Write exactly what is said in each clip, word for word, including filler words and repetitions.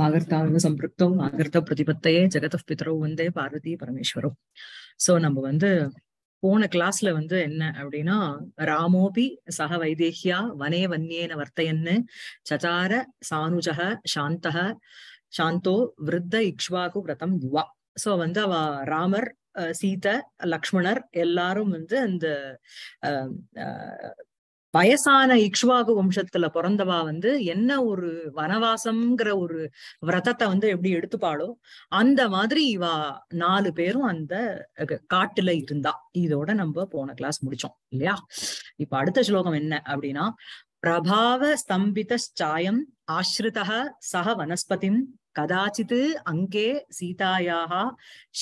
வாகர்த்தாவின் சம்பிருக்தம் வாகர்த்த பிரதிபத்தையே ஜெகத பித்ரவு வந்தே பார்வதி பரமேஸ்வரம். So நம்ம வந்து போன கிளாஸ்ல வந்து என்ன அப்படின்னா, ராமோபி சக வைதேகியா வனே வன்யேன வர்த்தையன்னு சச்சார சானுஜக சாந்தக சாந்தோ விருத்த இக்ஷ்வாகு விரதம் யுவா. சோ வந்து அவ ராமர் சீத லக்ஷ்மணர் எல்லாரும் வந்து அந்த வயசான இக்ஷ்வாகு வம்சத்துல பிறந்தவா வந்து என்ன ஒரு வனவாசம்ங்கிற ஒரு விரதத்தை வந்து எப்படி எடுத்துப்பாளோ அந்த மாதிரி இவா நாலு பேரும் அந்த காட்டுல இருந்தா. இதோட நம்ம போன கிளாஸ் முடிச்சோம் இல்லையா? இப்ப அடுத்த ஸ்லோகம் என்ன அப்படின்னா, பிரபாவ ஸ்தம்பிதாயம் ஆஸ்ரிதஹ சஹ வனஸ்பதிம் கதாச்சித் அங்கே சீதாயாக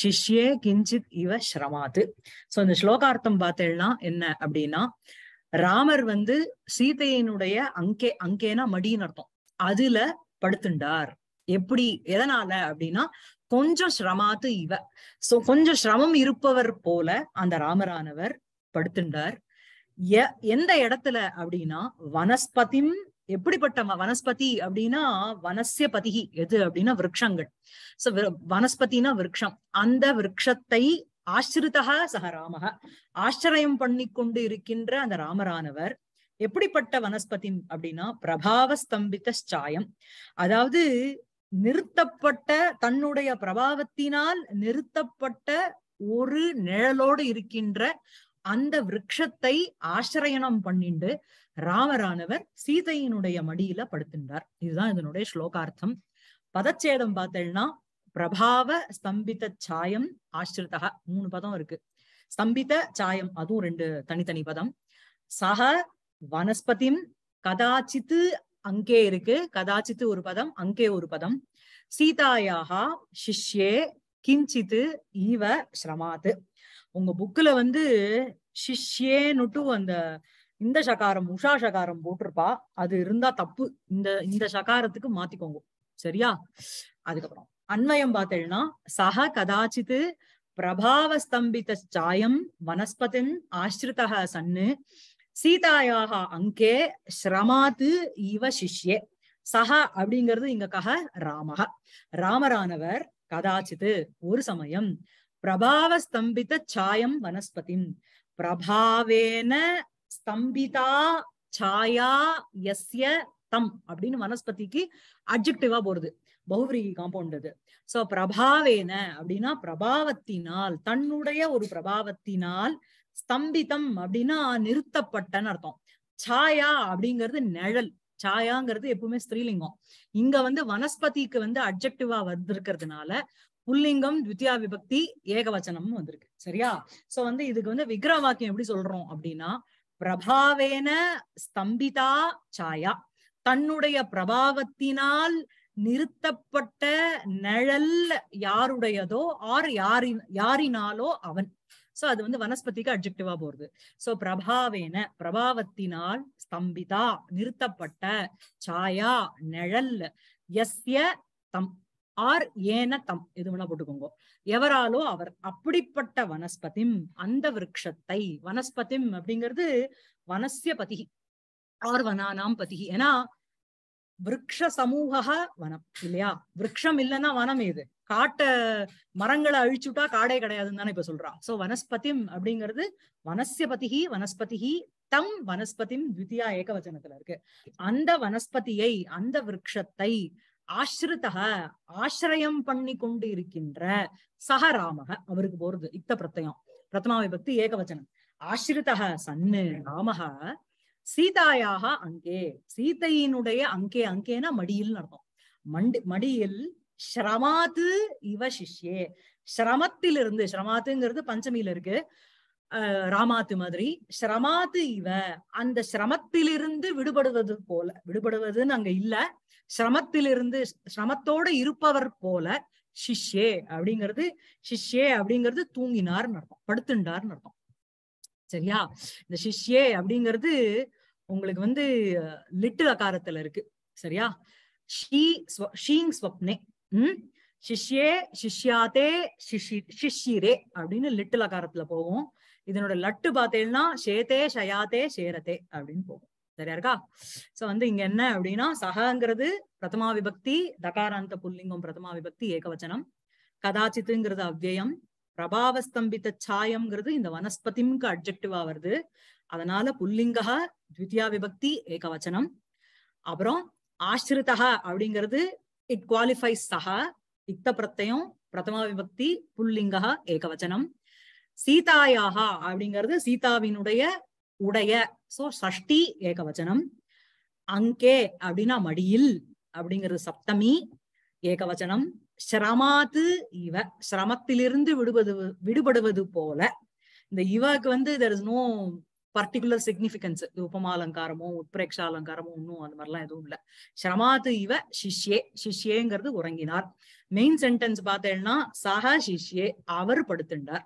சிஷ்யே கிஞ்சித் இவ ஸ்ரமாத். சோ இந்த ஸ்லோகார்த்தம் பார்த்தேன்னா என்ன அப்படின்னா, ராமர் வந்து சீதையினுடைய அங்கே அங்கேனா மடின்னு அர்த்தம், அதுல படுத்துண்டார். எப்படி, எதனால அப்படின்னா கொஞ்சம் ஸ்ரமாத்து இவ, சோ கொஞ்சம் சிரமம் இருப்பவர் போல அந்த ராமரானவர் படுத்துண்டார். எந்த இடத்துல அப்படின்னா வனஸ்பதிம், எப்படிப்பட்ட வனஸ்பதி அப்படின்னா வனசிய பதிகி, எது அப்படின்னா விரக்ஷங்கள். சோ வனஸ்பதினா விரக்ஷம், அந்த விரக்ஷத்தை ஆசிரிதக சக ராமக ஆச்சரியம் பண்ணி கொண்டு இருக்கின்ற அந்த ராமரானவர் எப்படிப்பட்ட வனஸ்பதி அப்படின்னா பிரபாவ ஸ்தம்பித சாயம், அதாவது நிறுத்தப்பட்ட தன்னுடைய பிரபாவத்தினால் நிறுத்தப்பட்ட ஒரு நிழலோடு இருக்கின்ற அந்த விரக்ஷத்தை ஆசிரயணம் பண்ணிண்டு ராமரானவர் சீதையினுடைய மடியில படுத்தின்றார். இதுதான் இதனுடைய ஸ்லோகார்த்தம். பதச்சேதம் பார்த்தேன்னா பிரபாவ ஸ்தம்பித சாயம் ஆஸ்ரிதக, மூணு பதம் இருக்கு. ஸ்தம்பித சாயம் அதுவும் ரெண்டு தனித்தனி பதம். சஹ வனஸ்பதிம் கதாச்சித்து அங்கே இருக்கு, கதாச்சித்து ஒரு பதம், அங்கே ஒரு பதம். சீதாயாக சிஷ்யே கிஞ்சித்து ஈவ ஸ்ரமாத். உங்க புக்குல வந்து சிஷ்யேனுட்டு அந்த இந்த சகாரம் உஷா சகாரம் போட்டிருப்பா, அது இருந்தா தப்பு, இந்த இந்த சகாரத்துக்கு மாத்திக்கோங்க சரியா? அதுக்கப்புறம் அன்வயம் பார்த்தேன்னா சஹ கதாச்சித் பிரபாவ ஸ்தம்பித சாயம் வனஸ்பதின் ஆஸ்ரிதக சன்னு சீதாயாக அங்கே ஸ்ரமாத் இவ சிஷ்யே. சஹ அப்படிங்கிறது இங்க கஹ ராமக, ராமரானவர் கதாச்சித் ஒரு சமயம் பிரபாவ ஸ்தம்பித சாயம் வனஸ்பதிம் பிரபாவேன ஸ்தம்பிதா சாயா யஸ்ய தம் அப்படின்னு வனஸ்பதிக்கு அட்ஜெக்டிவா போறது, பௌவரிகி காம்பவுண்ட் அது. சோ பிரபாவேன அப்படின்னா பிரபாவத்தினால், தன்னுடைய ஒரு பிரபாவத்தினால், ஸ்தம்பிதம் அப்படின்னா நிறுத்தப்பட்டன்னு அர்த்தம், சாயா அப்படிங்கிறது நிழல், சாயாங்கிறது எப்பவுமே ஸ்திரீலிங்கம், இங்க வந்து வனஸ்பதிக்கு வந்து அட்ஜெக்டிவா வந்திருக்கிறதுனால புல்லிங்கம் த்வித்தியா விபக்தி ஏகவச்சனமும் வந்திருக்கு சரியா? சோ வந்து இதுக்கு வந்து விக்கிரம வாக்கியம் எப்படி சொல்றோம் அப்படின்னா பிரபாவேன ஸ்தம்பிதா சாயா, தன்னுடைய பிரபாவத்தினால் நிறுத்தப்பட்ட நிழல் யாருடையதோ ஆர் யாரின் யாரினாலோ அவன். சோ அது வந்து வனஸ்பதிக்கு அட்ஜெக்டிவா போறது. சோ பிரபாவேன பிரபாவத்தினால் ஸ்தம்பிதா நிறுத்தப்பட்ட சாயா நிழல் யஸ்ய தம் ஆர் ஏன தம் எது வேணா போட்டுக்கோங்க, எவராலோ அவர் அப்படிப்பட்ட வனஸ்பதிம் அந்த விரக்ஷத்தை. வனஸ்பதிம் அப்படிங்கிறது வனசிய பதிகி ஆர் வனானாம் பதிகி, ஏன்னா விரக்ஷ சமூக வனம் இல்லையா? விரக்ஷம் இல்லைன்னா வனம் ஏது, காட்டை மரங்களை அழிச்சுட்டா காடே கிடையாதுன்னு தானே இப்ப சொல்றா. சோ வனஸ்பதிம் அப்படிங்கிறது வனசிய பதிகி வனஸ்பதிகி தம் வனஸ்பதிம் த்வித்தியா ஏகவச்சனத்துல இருக்கு, அந்த வனஸ்பதியை அந்த விரக்ஷத்தை ஆஸ்ரிதக ஆசிரயம் பண்ணி கொண்டு இருக்கின்ற சஹ ராமக அவருக்கு போறது இத்த பிரத்யம் பிரதமாவை பக்தி ஏகவச்சனம் ஆஸ்ரிதக சன்னு ராமக சீதாயாக அங்கே சீதையினுடைய அங்கே அங்கேனா மடியில் அர்த்தம், மண்டி மடியில் ஸ்ரமாத் இவ சிஷ்யே, ஸ்ரமத்திலிருந்து ஸ்ரமாத்துங்கிறது பஞ்சமியில இருக்கு அஹ் ராமாத்து மாதிரி, ஸ்ரமாத்து இவ அந்த ஸ்ரமத்திலிருந்து விடுபடுவது போல, விடுபடுவதுன்னு அங்க இல்ல, சிரமத்திலிருந்து சிரமத்தோட இருப்பவர் போல சிஷ்யே அப்படிங்கிறது, சிஷ்யே அப்படிங்கிறது தூங்கினார்னு அர்த்தம், படுத்துண்டார்னு அர்த்தம் சரியா? இந்த சிஷ்யே அப்படிங்கிறது உங்களுக்கு வந்து லிட்டு அகாரத்துல இருக்கு சரியா? ஷீ ஷீங் ஸ்வப்னே உம் சிஷ்யே சிஷ்யாதே சிஷி சிஷிரே அப்படின்னு லிட்டு அகாரத்துல போகும். இதனோட லட்டு பார்த்தேன்னா சேதே ஷயாதே சேரதே அப்படின்னு போகும் சரியா? சோ வந்து இங்க என்ன அப்படின்னா சஹங்கிறது பிரதமா விபக்தி, தகாராந்த புல்லிங்கம் பிரதமா விபக்தி ஏகவச்சனம். கதாச்சித்துங்கிறது அவ்வியம். பிரபாவஸ்தம்பித்த சாயம்ங்கிறது இந்த வனஸ்பதிம்க்கு அட்ஜெக்டிவா வருது. அதனால புல்லிங்கா த்விதியா விபக்தி ஏகவச்சனம். அப்புறம் ஆஷ்ரிதா அப்படிங்கிறது இட் குவாலிஃபைஸ் சஹா, இத்த பிரத்தயம் பிரதமா விபக்தி புல்லிங்கா ஏகவச்சனம். சீதாயாக அப்படிங்கிறது சீதாவினுடைய உடைய, சோ சஷ்டி ஏகவச்சனம். அங்கே அப்படின்னா மடியில் அப்படிங்கிறது சப்தமி ஏகவச்சனம். ஸ்ரமாத்து இவ, சிரமத்திலிருந்து விடுபது விடுபடுவது போல. இந்த இவக்கு வந்து there is no particular significance. உபமா அலங்காரமோ உட்பிரேக்ஷா அலங்காரமோ ஒன்னும் அந்த மாதிரிலாம் எதுவும் இல்ல. ஸ்ரமாத்து இவ சிஷ்யே, சிஷ்யேங்கிறது உறங்கினார். மெயின் சென்டென்ஸ் பார்த்தேன்னா சஹ சிஷ்யே, அவர் படுத்துண்டார்.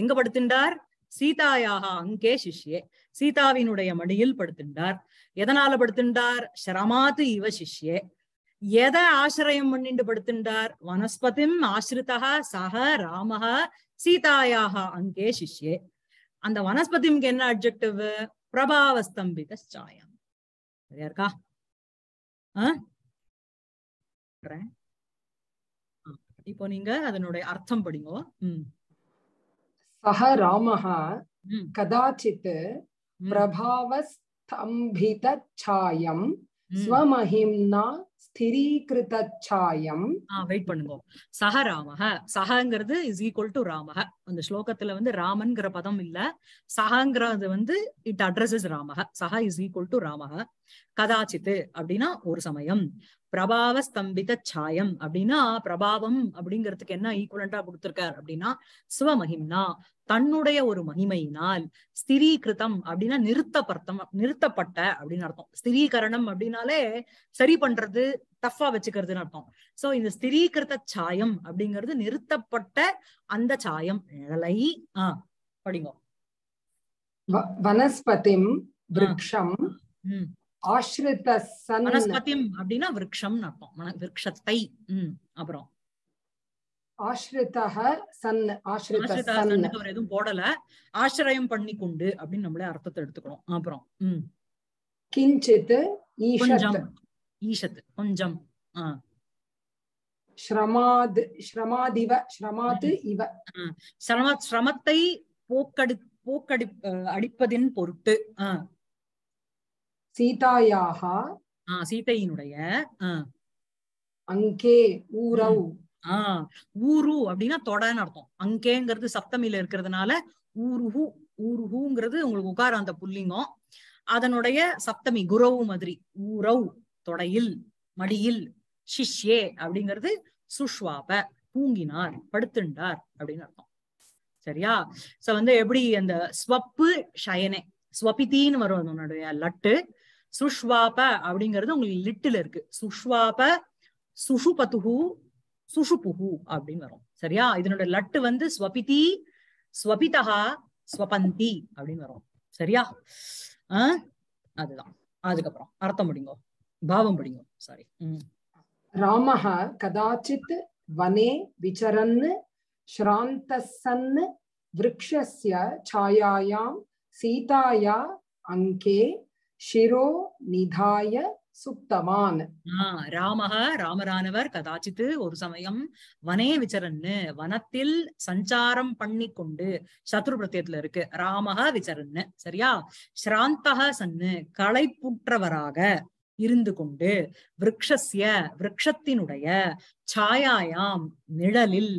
எங்க படுத்துண்டார்? சீதாயாக அங்கே சிஷ்யே, சீதாவினுடைய மடியில் படுத்துண்டார். எதனால படுத்துண்டார்? ஸ்ரமாத்து இவ சிஷ்யே. எதை ஆசிரயம் பண்ணிட்டு படுத்துண்டார்? வனஸ்பதிம் ஆசிரிதா சஹ ராமஹ சீதாயாக அங்கே சிஷ்யே. அந்த வனஸ்பதிம்க்கு என்ன அட்ஜெக்டிவ்? பிரபாவஸ்தம்பித சாயம். சரியா இருக்கா? இப்போ நீங்க அதனுடைய அர்த்தம் படிங்கோ. உம் சஹ ராமஹா கதாச்சித் பிரபாவஸ்தம்பித சாயம் ஸ்வமஹிம்னா ஸ்திரீகிருத சாயம். வெயிட் பண்ணுங்க. சஹ ராமஹ, சஹங்கிறது இஸ் ஈக்குவல் டு ராமஹ. அந்த ஸ்லோகத்துல வந்து ராமன்கிற பதம் இல்ல, சஹங்கிறது வந்து இட் அட்ரஸஸ் ராமஹ. சஹ இஸ் ஈக்குவல் டு ராமஹ. கதாச்சித் அப்படின்னா ஒரு சமயம், பிரபாவஸ்தம்பித சாயம் அப்படின்னா பிரபாவம் அப்படிங்கிறதுக்கு என்ன ஈக்குவலண்டா கொடுத்திருக்கார் அப்படின்னா ஸ்வமஹிம்னா, தன்னுடைய ஒரு மகிமையினால். ஸ்திரீகிருதம் அப்படின்னா நிறுத்தப்பர்த்தம், நிறுத்தப்பட்ட அப்படின்னு அர்த்தம். ஸ்திரீகரணம் அப்படின்னாலே சரி பண்றது, டஃபா வச்சுக்கிறதுன்னு அர்த்தம். சோ இந்த ஸ்திரீகிருத சாயம் அப்படிங்கிறது நிறுத்தப்பட்ட அந்த சாயம் நிழலை. ஆஹ் படிங்க. வனஸ்பதிம் விருக்ஷம் வனஸ்பதிம் அப்படின்னா விருக்ஷம் அர்த்தம், விருக்ஷத்தை. உம் அப்புறம் போடல, ஆசிரயம் பண்ணி கொண்டு அப்படின்னு நம்மளே அர்த்தத்தை எடுத்துக்கிறோம். அப்புறம் உம் கிஞ்சித் ஈஷத் கொஞ்சம் சிரமத்தை போக்கடி போக்கடி அடிப்பதின் பொருட்டு. ஆஹ் சீதாயாக சீதையினுடைய அங்கே ஊரவ். ஆஹ் ஊரு அப்படின்னா தொடன்னு அர்த்தம். அங்கேங்கிறது சப்தமில இருக்கிறதுனால ஊருஹு, ஊருஹுங்கிறது உங்களுக்கு உகாராந்த புல்லிங்கம், அதனுடைய சப்தமி குரவு மாதிரி. ஊரவ் தொடையில், மடியில். சிஷ்யே அப்படிங்கிறது சுஷ்வாப தூங்கினார், படுத்துண்டார் அப்படின்னு அர்த்தம். சரியா? சோ வந்து எப்படி அந்த ஸ்வப்பு ஷயனே, ஸ்வபித்தின்னு வரும் அதனுடைய லட்டு. சுஷ்வாப அப்படிங்கிறது உங்களுக்கு லிட்டுல இருக்கு. சுஷ்வாப சுஷுபதுஹு சுஷுபுஹு அப்படின்னு வரும். சரியா? இதனுடைய லட்டு வந்து ஸ்வபிதி ஸ்வபிதா ஸ்வபந்தி அப்படின்னு வரும். சரியா? ஆஹ் அதுதான். அதுக்கப்புறம் அர்த்தம் படிங்க, பாவம் படிங்க. சாரி. உம் ராமஹ கதாச்சித் வனே விசரன் ஸ்ராந்தசன் விருக்ஷஸ்ய சாயாயாம் சீதாயா அங்கே ஷிரோ நிதாய சுப்தவான். ஆஹ் ராமஹ ராமரானவர் கதாச்சித்து ஒரு சமயம் வனே விசரன்னு வனத்தில் சஞ்சாரம் பண்ணி கொண்டு, சத்ரு பிரத்யத்துல இருக்கு ராமஹ விசரன்னு. சரியா? ஸ்ராந்தஹ சன்னு களைப்புற்றவராக இருந்து கொண்டு, விரக்ஷஸ்ய விரக்ஷத்தினுடைய, சாயாயாம் நிழலில்,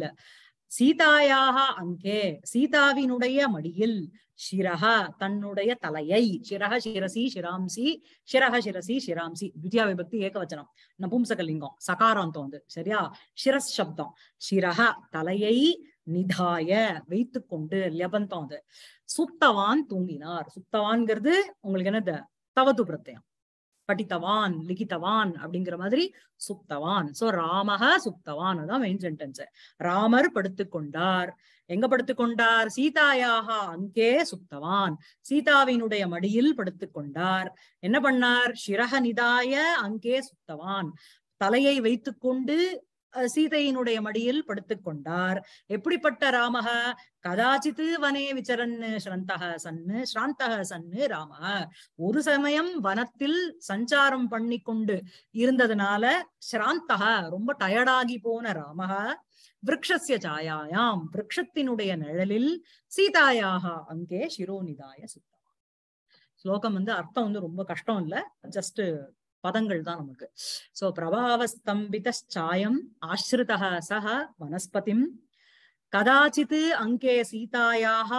சீதாயாக அங்கே சீதாவினுடைய மடியில், சிரஹ தன்னுடைய தலையை. சிரஹ சிரசி சிராம்சி, சிரஹ சிரசி சிராம்சி த்விதியா விபக்தி ஏகவச்சனம், நபும்சகலிங்கம் சகாராந்தம் வந்து. சரியா? சிரஸ் சப்தம். சிரஹ தலையை, நிதாய வைத்து கொண்டு, லபந்தம் வந்து. சுப்தவான் தூங்கினார். சுப்தவான்ங்கிறது உங்களுக்கு என்னது? தவது பிரத்யம். படித்தவான் லிகித்தவான் அப்படிங்கிற மாதிரி சுப்தவான். சோ ராமஹ சுப்தவான், அதான் மெயின் சென்டென்ஸ். ராமர் படுத்துக்கொண்டார். எங்க படுத்துக்கொண்டார்? சீதாயாக அங்கே சுப்தவான், சீதாவினுடைய மடியில் படுத்துக்கொண்டார். என்ன பண்ணார்? சிரஹ நிதாய அங்கே சுப்தவான், தலையை வைத்துக்கொண்டு सीतुடைய மடியில் படுத்துக் கொண்டார். எப்படிப்பட்ட ராமஹ கதாசித் வனே விசரன் ஸ்ரந்தஹ சன்னு ஸ்ராந்தஹ சன்னு ராமஹ. ஒரு சமயம் வனத்தில் சஞ்சாரம் பண்ணி கொண்டு இருந்ததுனால ஸ்ராந்தஹ ரொம்ப டயர்டாகி போன ராமஹ விருக்ஷஸ்ய சாயாயாம் விருக்ஷத்தினுடைய நிழலில் சீதாயாக அங்கே சிரோநிதாய சுத்தமா. ஸ்லோகம் வந்து அர்த்தம் வந்து ரொம்ப கஷ்டம் இல்ல, ஜஸ்ட் पदंगल தான் நமக்கு. சோ பிரபாவஸ்தம்பிதச்சாயம் ஆஶ்ருதஹ சஹ வனஸ்பதிம் கதாசித் அங்கே சீதாயாஹ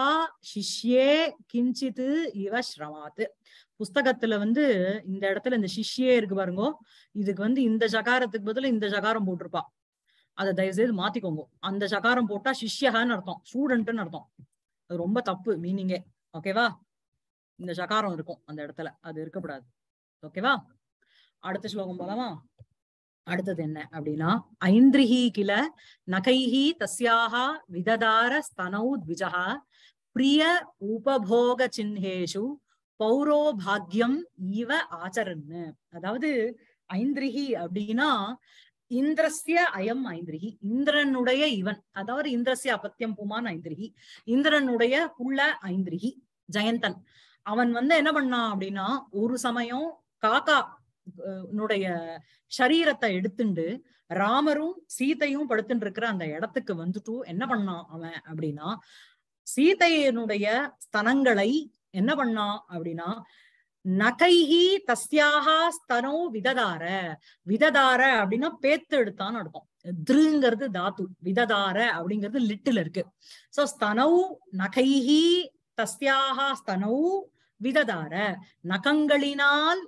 சிஷ்யே கிஞ்சித் இவ ஸ்ரமாத். புஸ்தகத்துல வந்து இந்த இடத்துல இந்த சிஷ்யே இருக்கு பாருங்க, இதுக்கு வந்து இந்த சகாரத்துக்கு பதிலா இந்த சகாரம் போட்டிருப்பா, அதை தயவு செய்து மாத்திக்கோங்க. அந்த சகாரம் போட்டா சிஷ்யஹான்னு அர்த்தம், ஸ்டூடெண்ட்னு அர்த்தம். அது ரொம்ப தப்பு மீனிங்கே, ஓகேவா? இந்த சகாரம் இருக்கும் அந்த இடத்துல, அது இருக்கக்கூடாது, ஓகேவா? அடுத்த ஸ்லோகம் போலாமா? அடுத்தது என்ன அப்படின்னா, ஐந்திரிஹி கிள நகைஹி தஸ்யாஹ விததார ஸ்தனௌ த்விஜஹ பிரிய உபபோக சின்னேஷு பௌரோ பாக்யம் ஈவ ஆச்சரன்னு. அதாவது ஐந்திரிஹி அப்படின்னா இந்திரஸ்ய அயம் ஐந்திரிகி, இந்திரனுடைய இவன், அதாவது இந்திரஸ்ய அப்பத்தியம் புமான் ஐந்திரிகி, இந்திரனுடைய புள்ள ஐந்திரிகி ஜெயந்தன். அவன் வந்து என்ன பண்ணான் அப்படின்னா, ஒரு சமயம் காக்கா உன்னுடைய சரீரத்தை எடுத்துண்டு ராமரும் சீதையும் படுத்துட்டு இருக்கிற அந்த இடத்துக்கு வந்துட்டு என்ன பண்ணான் அவன் அப்படின்னா, சீதையனுடைய ஸ்தனங்களை என்ன பண்ணான் அப்படின்னா, நகைஹி தஸ்யாக ஸ்தனோ விததார. விததார அப்படின்னா பேத்து எடுத்தான்னு அர்த்தம், திருங்கிறது தாத்து, விததார அப்படிங்கிறது லிட்டில் இருக்கு. சோ ஸ்தனௌ நகைஹி தஸ்யாக ஸ்தனௌ விததார, நகங்களினால்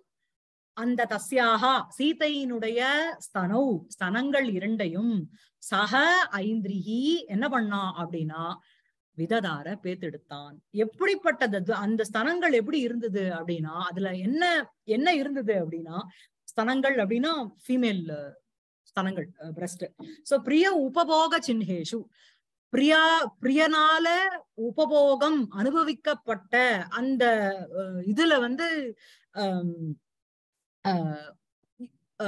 அந்த தஸ்யாகா சீதையினுடைய ஸ்தனௌ ஸ்தனங்கள் இரண்டையும் சக ஐந்திரிகி என்ன பண்ணா அப்படின்னா விததார பேத்தெடுத்தான். எப்படிப்பட்டது அந்த ஸ்தனங்கள் எப்படி இருந்தது அப்படின்னா, அதுல என்ன என்ன இருந்தது அப்படின்னா, ஸ்தனங்கள் அப்படின்னா ஃபீமேல் ஸ்தனங்கள், பிரஸ்ட். சோ பிரிய உபபோக சின்னேஷு, பிரியா பிரியனால உபபோகம் அனுபவிக்கப்பட்ட அந்த இதுல வந்து அஹ்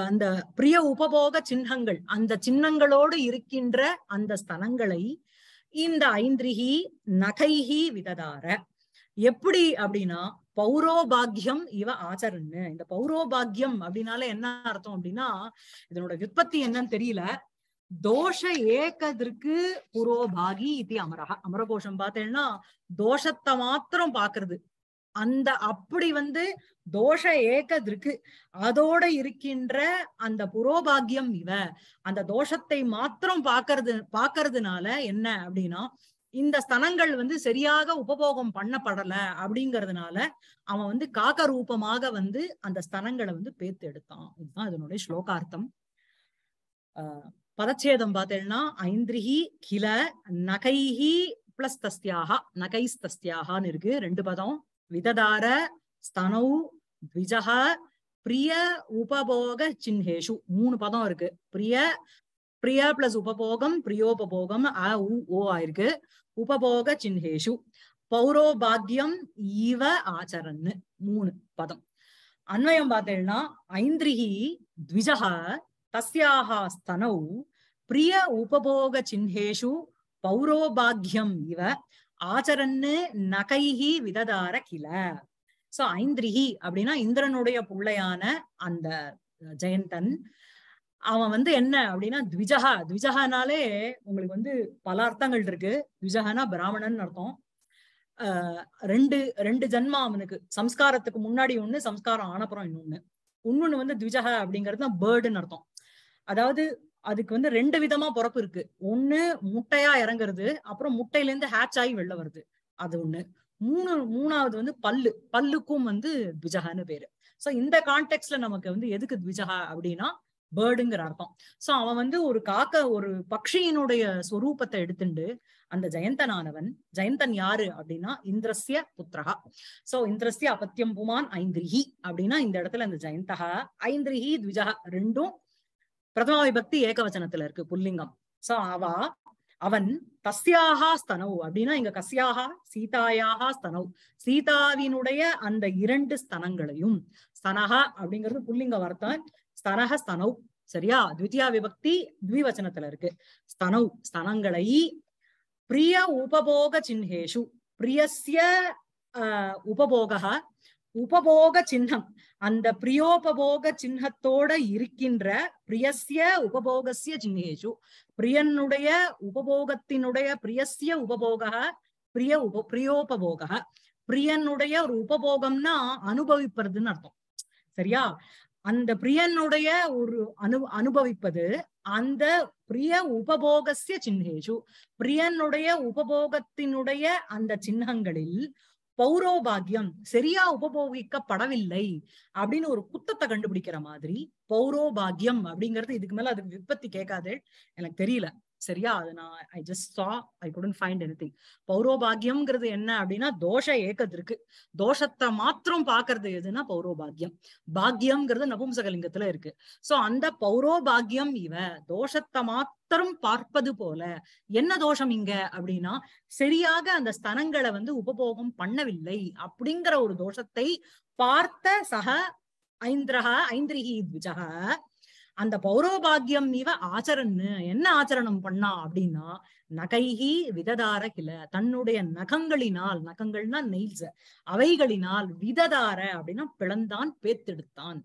அந்த பிரிய உபபோக சின்னங்கள், அந்த சின்னங்களோடு இருக்கின்ற அந்த ஸ்தனங்களை இந்த ஐந்திரிகி நகைஹி விததார. எப்படி அப்படின்னா பௌரோபாக்யம் இவ ஆச்சரன்னு. இந்த பௌரோபாக்யம் அப்படின்னால என்ன அர்த்தம் அப்படின்னா, இதனோட விற்பத்தி என்னன்னு தெரியல. தோஷ ஏக்கதற்கு புரோபாகி இது அமரக அமரகோஷம் பார்த்தேன்னா தோஷத்தை மாத்திரம் பாக்குறது, அந்த அப்படி வந்து தோஷ ஏக்கதிருக்கு அதோட இருக்கின்ற அந்த புரோபாகியம் இவ, அந்த தோஷத்தை மாத்திரம் பாக்குறது பாக்குறதுனால என்ன அப்படின்னா இந்த ஸ்தனங்கள் வந்து சரியாக உபபோகம் பண்ணப்படல அப்படிங்கறதுனால அவன் வந்து காக்க ரூபமாக வந்து அந்த ஸ்தனங்களை வந்து பேத்து எடுத்தான். இதுதான் இதனுடைய ஸ்லோகார்த்தம். அஹ் பதச்சேதம் பார்த்தேன்னா ஐந்திரிகி கிள நகைஹி பிளஸ் தஸ்தியாக நகைஸ் தஸ்தியாகான்னு இருக்கு ரெண்டு பதம். விததார ஸ்தனௌ த்விஜஹ பிரிய உபபோக சின்னேஷு மூணு பதம் இருக்கு. பிரிய பிரியா பிளஸ் உபபோகம் பிரியோபபோகம் அ உ ஓ ஆயிருக்கு. உபபோக சின்னேஷு பௌரோபாக்யம் ஈவ ஆச்சரன்னு மூணு பதம். அன்வயம் பார்த்தேன்னா ஐந்திரிஹி த்விஜஹ தஸ்யாக ஸ்தனௌ பிரிய உபபோக சின்னேஷு பௌரோபாக்யம் இவ ஆச்சரன்னு நகைஹி விததார கிள. சோ ஐந்திரிஹி அப்படின்னா இந்திரனுடைய புள்ளையான அந்த ஜெயந்தன், அவன் வந்து என்ன அப்படின்னா த்விஜஹா, த்விஜஹானாலே உங்களுக்கு வந்து பல அர்த்தங்கள் இருக்கு. த்விஜஹனா பிராமணன் அர்த்தம். ஆஹ் ரெண்டு ரெண்டு ஜென்மா அவனுக்கு, சம்ஸ்காரத்துக்கு முன்னாடி ஒண்ணு, சம்ஸ்காரம் ஆனப்புறம் இன்னொன்னு. இன்னொன்னு வந்து த்விஜஹா அப்படிங்கிறது பேர்டுன்னு அர்த்தம். அதாவது அதுக்கு வந்து ரெண்டு விதமா பிறப்பு இருக்கு. ஒண்ணு முட்டையா இறங்குறது, அப்புறம் முட்டையில இருந்து ஹேட்ச் ஆகி வெளில வருது, அது ஒண்ணு. மூணு மூணாவது வந்து பல்லு, பல்லுக்கும் வந்து த்விஜஹான்னு பேரு. சோ இந்த கான்டெக்ட்ல நமக்கு வந்து எதுக்கு த்விஜஹா அப்படின்னா பேர்டுங்கிற அர்த்தம். சோ அவன் வந்து ஒரு காக்க ஒரு பக்ஷியினுடைய ஸ்வரூபத்தை எடுத்துண்டு அந்த ஜெயந்தனானவன், ஜெயந்தன் யாரு அப்படின்னா இந்திரஸ்ய புத்திரஹா. சோ இந்திரஸ்ய அப்பத்தியம் புமான் ஐந்திரிஹி அப்படின்னா இந்த இடத்துல அந்த ஜெயந்தஹா ஐந்திரிஹி த்விஜஹா ரெண்டும் பிரதமா விபக்தி ஏகவச்சனத்துல இருக்கு, புல்லிங்கம். சோ அவா அவன் தஸ்யாகா ஸ்தனவு அப்படின்னா இங்க கஸ்யாகா சீதாயாகா ஸ்தனவு சீதாவினுடைய அந்த இரண்டு ஸ்தனங்களையும், ஸ்தனஹா அப்படிங்கிறது புல்லிங்க வார்த்தை, ஸ்தனஹ ஸ்தனவு சரியா? த்விதீயா விபக்தி த்விவச்சனத்துல இருக்கு. ஸ்தனௌ ஸ்தனங்களை பிரிய உபபோக சின்னேஷு, பிரியஸ்ய உபபோக உபபோக சின்னம், அந்த பிரியோபபோக சின்னத்தோட இருக்கின்ற பிரியஸ்ய உபபோகசிய சின்னேஷு, பிரியனுடைய உபபோகத்தினுடைய பிரியஸ்ய உபபோக பிரிய உப பிரியோபபோக, பிரியனுடைய ஒரு உபபோகம்னா அனுபவிப்பதுன்னு அர்த்தம் சரியா? அந்த பிரியனுடைய ஒரு அனு அனுபவிப்பது அந்த பிரிய உபபோகசிய சின்னேஷு, பிரியனுடைய உபபோகத்தினுடைய அந்த சின்னங்களில் பௌரோபாகியம் சரியா உபபோகிக்கப்படவில்லை அப்படின்னு ஒரு குத்தத்தை கண்டுபிடிக்கிற மாதிரி பௌரோபாகியம் அப்படிங்கிறது. இதுக்கு மேல அது விபத்தி கேட்காது எனக்கு தெரியல சரியா? அது நான் I just saw I couldn't find anything. பௌரோபாகியம்ங்கிறது என்ன அப்படின்னா தோஷ ஏக்கத்து இருக்கு, தோஷத்தை மாத்திரம் பாக்குறது எதுன்னா பௌரோபாகியம். பாக்யம்ங்கிறது நபும்சகலிங்கத்துல இருக்கு. சோ அந்த பௌரோபாகியம் இவ தோஷத்தை மாத்திரம் பார்ப்பது போல என்ன தோஷம் இங்க அப்படின்னா சரியாக அந்த ஸ்தனங்களை வந்து உபபோகம் பண்ணவில்லை அப்படிங்கிற ஒரு தோஷத்தை பார்த்த சக ஐந்திரஹ ஐந்திரிஹி த்விஜஹ அந்த பௌரோபாகியம் இவ ஆச்சரன்னு என்ன ஆச்சரணம் பண்ணா அப்படின்னா நகைஹி விததார கிள, தன்னுடைய நகங்களினால், நகங்கள்னா நெயில்ஸ், அவைகளினால் விததார அப்படின்னா பிளந்தான் பேத்தெடுத்தான்.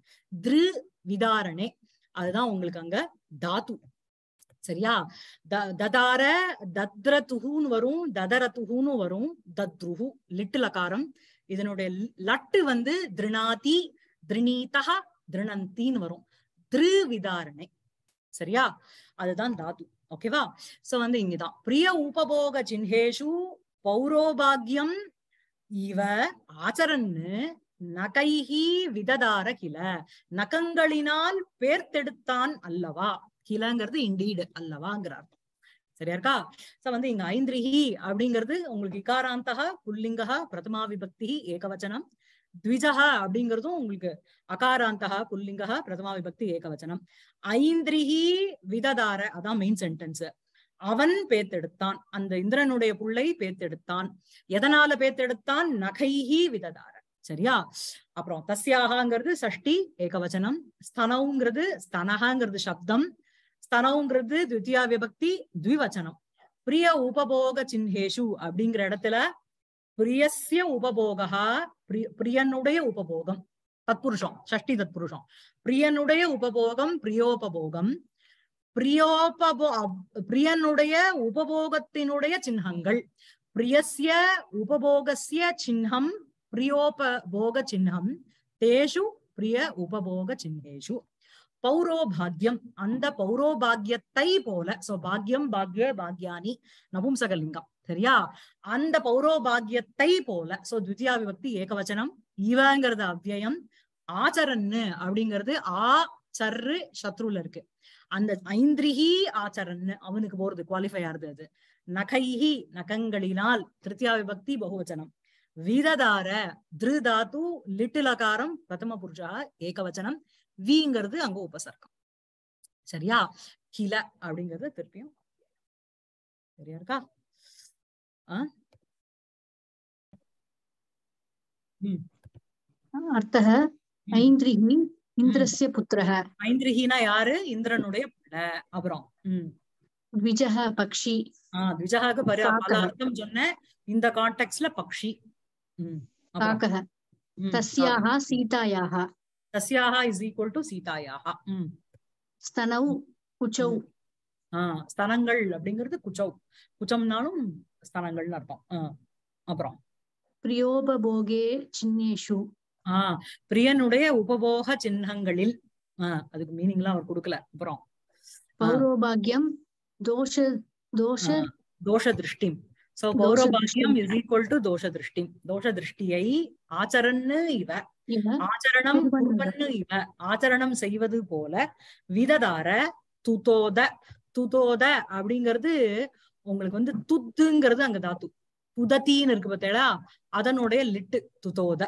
திரு விதாரணே அதுதான் உங்களுக்கு அங்க தாத்து சரியா? த ததார தத்ரதுகுன்னு வரும், ததரதுகுன்னு வரும், தத்ருஹு லிட்டில் அகாரம். இதனுடைய லட்டு வந்து திருநாதி திருநீதா திருநந்தின்னு வரும். திரு விதாரணை சரியா? அதுதான் தாது. ஓகேவா? சோ வந்து இங்கதான் பிரிய உபபோக சின்னேஷு பௌரோபாகியம் இவ ஆச்சரன்னு நகைஹி விததார கிள, நகங்களினால் பேர்த்தெடுத்தான் அல்லவா. கிளங்கிறது இண்டீடு அல்லவாங்கிற அர்த்தம் சரியா இருக்கா? சோ வந்து இங்க ஐந்திரிஹி அப்படிங்கிறது உங்களுக்கு இகாராந்தக புல்லிங்கக பிரதமா விபக்தி ஏகவச்சனம். த்விஜஹ அப்படிங்கிறதும் உங்களுக்கு அகாராந்தக புல்லிங்கக பிரதமா விபக்தி ஏகவச்சனம். ஐந்திரிஹி விததார அதான் மெயின் சென்டென்ஸ். அவன் பேத்தெடுத்தான், அந்த இந்திரனுடைய புள்ளை பேத்தெடுத்தான். எதனால பேத்தெடுத்தான்? நகைஹி விததார சரியா? அப்புறம் தஸ்யாகங்கிறது சஷ்டி ஏகவச்சனம், ஸ்தனவுங்கிறது ஸ்தனகங்கிறது சப்தம், ஸ்தனவுங்கிறது த்விதீயா விபக்தி த்விவச்சனம். பிரிய உபபோக சின்னேஷு அப்படிங்கிற இடத்துல பிரியஸ்ய உபபோகா பிரியனுடைய உபபோகம், தத்புருஷம் சஷ்டி தத்புருஷம், பிரியனுடைய உபபோகம் பிரியோபபோகம், பிரியோபபோ பிரியனுடைய உபபோகத்தினுடைய சின்னங்கள், பிரியஸ்ய உபபோகஸ்ய சின்னம் பிரியோபபோக சின்னம், தேஷு பிரிய உபபோக சின்னேஷு பௌரோபாக்யம் அந்த பௌரோபாக்யத்தை போல. சோ பாக்யம் பாக்ய பாக்யானி நபும்சகலிங்கம் சரியா? அந்த பௌரோபாக்யத்தை போல. சோ த்விதீயா விபக்தி ஏகவச்சனம், இவங்கிறது அவ்யயம், ஆச்சரன்னு அப்படிங்கிறது ஆ சர்ரு சத்ருல இருக்கு. அந்த ஐந்திரிஹி ஆச்சரன்னு அவனுக்கு போறது குவாலிஃபை ஆறுது. அது நகைஹி நகங்களினால் திருத்தியா விபக்தி பகுவச்சனம். விததார திரு தாத்து லிட்டில் அகாரம் பிரதம புருஷா ஏகவச்சனம், வீங்கிறது அங்க உபசர்க்கம் சரியா? கிள அப்படிங்கறது திருப்பியும் சரியா இருக்கா? அர்த்தஹ ஐந்திரிஹி இந்திரஸ்ய புத்திரஹ, ஐந்திரிஹினா யாரு? இந்திரனுடைய பிள்ளை. அப்புறம் த்விஜஹ பக்ஷி, த்விஜஹக்கு பல அர்த்தம் சொன்ன, இந்த கான்டெக்ஸ்ட்ல பக்ஷி. காகஹ தஸ்யாஹ சீதாயாஹ, தஸ்யாஹ இஸ் ஈக்குவல் டு சீதாயாஹ. ஸ்தனௌ குச்சௌ, ஸ்தனங்கள் அப்படிங்கிறது குச்சௌ, குச்சம்னாலும் ஸ்தனங்கள்னு அர்த்தம். அப்புறம் பிரியோபபோகே சின்னேஷு, ஆஹ் பிரியனுடைய உபபோக சின்னங்களில், ஆஹ் அதுக்கு மீனிங் எல்லாம் அவர் கொடுக்கல. அப்புறம் பௌரோபாகியம் தோஷ தோஷ தோஷ திருஷ்டி. சோ பௌரோபாகியம் இஸ் ஈக்குவல் டு தோஷ திருஷ்டி, தோஷ திருஷ்டியை ஆச்சரன்னு இவ ஆச்சரணம் குர்வன்னு இவ ஆச்சரணம் செய்வது போல. விததார துதோத, துதோத அப்படிங்கிறது உங்களுக்கு வந்து துத்துங்கிறது அங்க தாத்து, துதத்தின்னு இருக்கு பார்த்தேடா அதனுடைய லிட்டு துதோத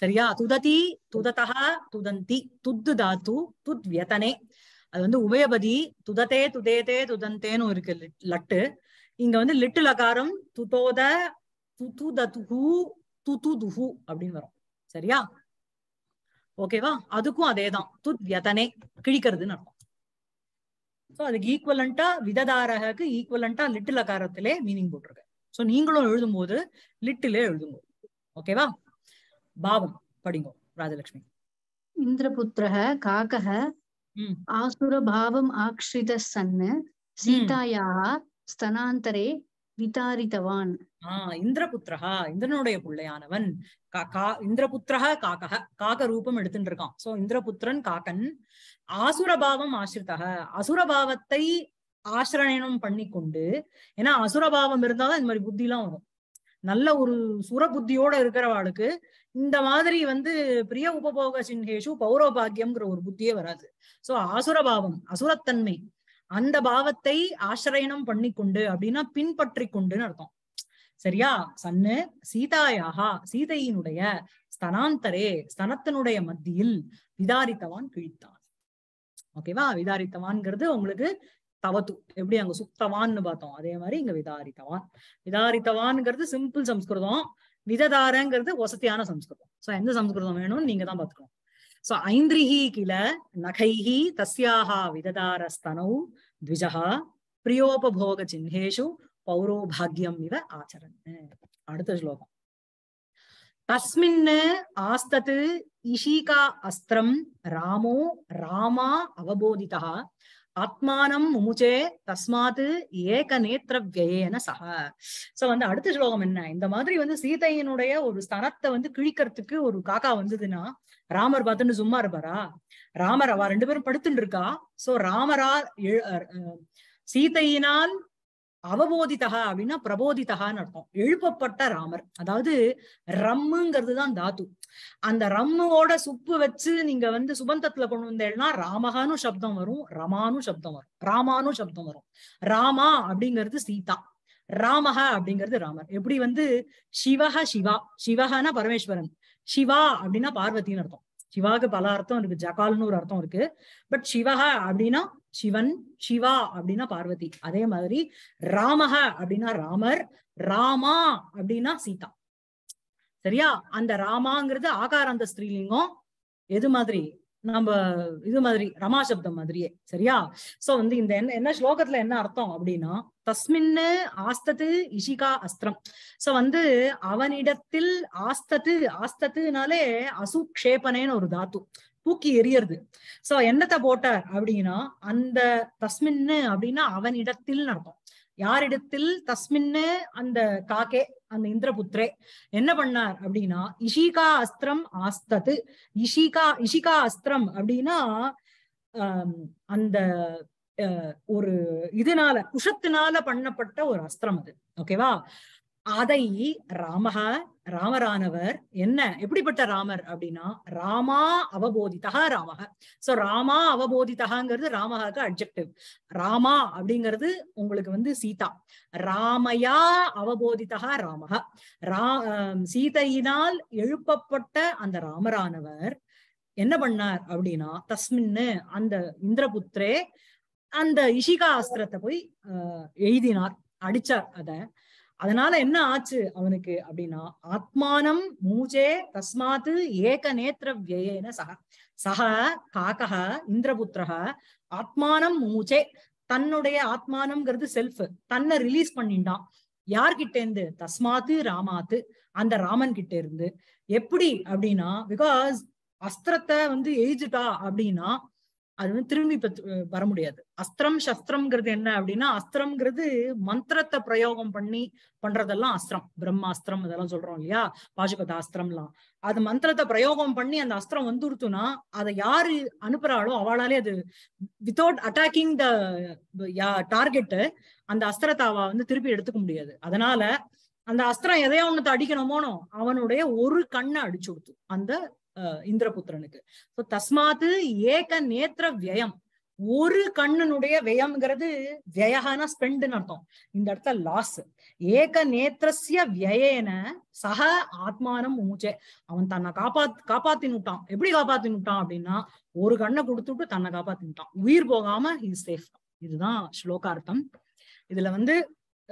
சரியா? துததி துததா துதந்தி துத்து தாத்து துத்வியதனே, அது வந்து உபயபதி. துதத்தே துதேதே துதந்தேன்னு இருக்கு லட்டு, இங்க வந்து லிட்டு லகாரம் துதோத துது துகு துது துகு அப்படின்னு வரும் சரியா? ஓகேவா? அதுக்கும் அதேதான், துத்யதனே கிழிக்கிறதுன்னு அர்த்தம். சோ அதுக்கு ஈக்குவலண்டா விததாரகக்கு ஈக்குவலண்டா லிட்டில் அகாரத்திலே மீனிங் போட்டிருக்கேன். சோ நீங்களும் எழுதும் போது லிட்டிலே எழுதுங்க, ஓகேவா? பாவம் படிங்கோ ராஜலட்சுமி. இந்திரபுத்திரஹ காகஹ ஆசுர பாவம் ஆக்ஷித சன்ன சீதாயாஹ ஸ்தனாந்தரே விதாரிதவான். ஆஹ் இந்திரபுத்திரஹ இந்திரனுடைய பிள்ளையானவன், காக்கா இந்திரபுத்திரஹ காக்கஹ காக்க ரூபம் எடுத்துட்டு இருக்கான். சோ இந்திரபுத்திரன் காக்கன் ஆசுரபாவம் ஆசிரித்தக அசுரபாவத்தை ஆசிரணம் பண்ணி கொண்டு, ஏன்னா அசுரபாவம் இருந்தாதான் இந்த மாதிரி புத்தி எல்லாம் வரும். நல்ல ஒரு சுர புத்தியோட இருக்கிறவாளுக்கு இந்த மாதிரி வந்து பிரிய உபபோக சின்ஹேஷு பௌரோபாகியம்ங்கிற ஒரு புத்தியே வராது. சோ ஆசுரபாவம் அசுரத்தன்மை அந்த பாவத்தை ஆசிரயணம் பண்ணி கொண்டு அப்படின்னா பின்பற்றி கொண்டுன்னு அர்த்தம், சரியா? சன்னு சீதாயாகா சீதையினுடைய ஸ்தனாந்தரே ஸ்தனத்தினுடைய மத்தியில் விதாரித்தவான் கிழித்தான், ஓகேவா? விதாரித்தவான்ங்கிறது உங்களுக்கு தவத்து, எப்படி அங்க சுத்தவான்னு பார்த்தோம் அதே மாதிரி இங்க விதாரித்தவான். விதாரித்தவான்ங்கிறது சிம்பிள் சம்ஸ்கிருதம், விததாரங்கிறது வசதியான சம்ஸ்கிருதம். சோ எந்த சம்ஸ்கிருதம் வேணும்னு நீங்க தான் பாத்துக்கணும். சோ ஐந்திரிஹி கிள நகைஹி தஸ்யாஹா விததாரஸ்தனௌ த்விஜஹா பிரியோபபோக சின்ஹேஷு பௌரோபாக்யம் இவ ஆச்சரன். அடுத்த ஸ்லோகம். தஸ்மின்னு ஆஸ்தத்து இஷிகா அஸ்திரம் ராமோ ராமா அவபோதிதா ஆத்மானம் முமுச்சே தஸ்மாத்து ஏக நேத்திர வியேன சஹ. சோ வந்து அடுத்த ஸ்லோகம் என்ன, இந்த மாதிரி வந்து சீதையினுடைய ஒரு ஸ்தனத்தை வந்து கிழிக்கிறதுக்கு ஒரு காக்கா வந்ததுன்னா ராமர் பார்த்துன்னு சும்மா இருப்பாரா? ராமர் அவ ரெண்டு பேரும் படுத்துட்டு இருக்கா. சோ ராமரா சீதையினால் அவபோதிதா அப்படின்னா பிரபோதிதகான்னு அர்த்தம், எழுப்பப்பட்ட ராமர். அதாவது ரம்முங்கிறது தான் தாத்து, அந்த ரம்முவோட சுப்பு வச்சு நீங்க வந்து சுபந்தத்துல கொண்டு வந்தேன்னா ராமகானும் சப்தம் வரும், ரமானும் சப்தம் வரும், ராமானும் சப்தம் வரும். ராமா அப்படிங்கிறது சீதா, ராமஹ அப்படிங்கிறது ராமர். எப்படி வந்து சிவஹ சிவா, சிவஹனா பரமேஸ்வரன், சிவா அப்படின்னா பார்வதினு அர்த்தம். சிவாக்கு பல அர்த்தம் இருக்கு, ஜகால்னு ஒரு அர்த்தம் இருக்கு. பட் சிவஹ அப்படின்னா சிவன், சிவா அப்படின்னா பார்வதி. அதே மாதிரி ராமஹ அப்படின்னா ராமர், ராமா அப்படின்னா சீதா, சரியா? அந்த ராமாங்கிறது ஆகாராந்த ஸ்திரீலிங்கம், எது மாதிரி நம்ம இது மாதிரி ரமா சப்தம் மாதிரியே, சரியா? சோ வந்து இந்த என்ன என்ன ஸ்லோகத்துல என்ன அர்த்தம் அப்படின்னா தஸ்மின்னு ஆஸ்தத்து இஷிகா அஸ்திரம். சோ வந்து அவனிடத்தில் ஆஸ்தத்து, ஆஸ்தத்துனாலே அசுக்ஷேபனேன்னு ஒரு தாத்து, தூக்கி எரியறது. சோ என்னத்தை போட்டார் அப்படின்னா அந்த தஸ்மின்னு அப்படின்னா அவனிடத்தில் அர்த்தம். யாரிடத்தில்? தஸ்மின்னு அந்த காக்கே அந்த இந்திரபுத்திரே என்ன பண்ணார் அப்படின்னா இஷிகா அஸ்திரம் ஆஸ்தது. இஷிகா இஷிகா அஸ்திரம் அப்படின்னா ஆஹ் அந்த ஒரு இதனால குஷத்தினால பண்ணப்பட்ட ஒரு அஸ்திரம் அது, ஓகேவா? அதை ராமஹ ராமரானவர் என்ன எப்படிப்பட்ட ராமர் அப்படின்னா ராமா அவபோதிதா ராமஹ. சோ ராமா அவபோதிதாங்கிறது ராமஹக்கு அட்ஜெக்டிவ், ராமா அப்படிங்கிறது உங்களுக்கு வந்து சீதா, ராமையா அவபோதிதா ராமஹ ரா சீதையினால் எழுப்பப்பட்ட அந்த ராமரானவர் என்ன பண்ணார் அப்படின்னா தஸ்மின்னு அந்த இந்திரபுத்திரே அந்த இஷிகா அஸ்திரத்தை போய் அஹ் எழுதினார், அடிச்சார் அத. அதனால என்ன ஆச்சு அவனுக்கு அப்படின்னா ஆத்மானம் மூஜே தஸ்மாத்து ஏக நேத்திர வியேன சஹ. சஹ காக்கஹ இந்திரபுத்திரஹ ஆத்மானம் மூஜே தன்னுடைய ஆத்மானம்ங்கிறது செல்ஃப், தன்னை ரிலீஸ் பண்ணிட்டான். யார்கிட்ட இருந்து? தஸ்மாத்து ராமாத்து அந்த ராமன் கிட்ட இருந்து. எப்படி அப்படின்னா பிகாஸ் அஸ்திரத்தை வந்து எய்ஜிட்டா அப்படின்னா அது வந்து திரும்பி வர முடியாது. அஸ்திரம் சஸ்திரம்ங்கிறது என்ன அப்படின்னா அஸ்திரம்ங்கிறது மந்திரத்தை பிரயோகம் பண்ணி பண்றதெல்லாம் அஸ்திரம், பிரம்மாஸ்திரம் இதெல்லாம் சொல்றோம் இல்லையா, பாசுபத அஸ்திரம் எல்லாம். அது மந்திரத்தை பிரயோகம் பண்ணி அந்த அஸ்திரம் வந்துருத்துனா அதை யாரு அனுப்புறாளோ அவளாலே அது வித்தவுட் அட்டாக்கிங் த டார்கெட்டு அந்த அஸ்திரத்தை அவ வந்து திருப்பி எடுத்துக்க முடியாது. அதனால அந்த அஸ்திரம் எதையோ ஒண்ணு அடிக்கணுமோனோ அவனுடைய ஒரு கண்ணை அடிச்சு கொடுத்து அந்த இந்திரபுத்திரனுக்கு. சோ தஸ்மாத்து ஏக நேத்திர வியம், ஒரு கண்ணனுடைய வியம்ங்கிறது வியகனா ஸ்பெண்ட்னு அர்த்தம், இந்த இடத்துல லாஸ். ஏக நேத்திரஸ்ய வியேன சக ஆத்மானம் மூச்சே அவன் தன்னை காப்பாத் காப்பாத்தினுட்டான். எப்படி காப்பாத்தினுட்டான் அப்படின்னா ஒரு கண்ணை கொடுத்துட்டு தன்னை காப்பாத்தினுட்டான், உயிர் போகாம ஹி இஸ் சேஃப். இதுதான் ஸ்லோகார்த்தம். இதுல வந்து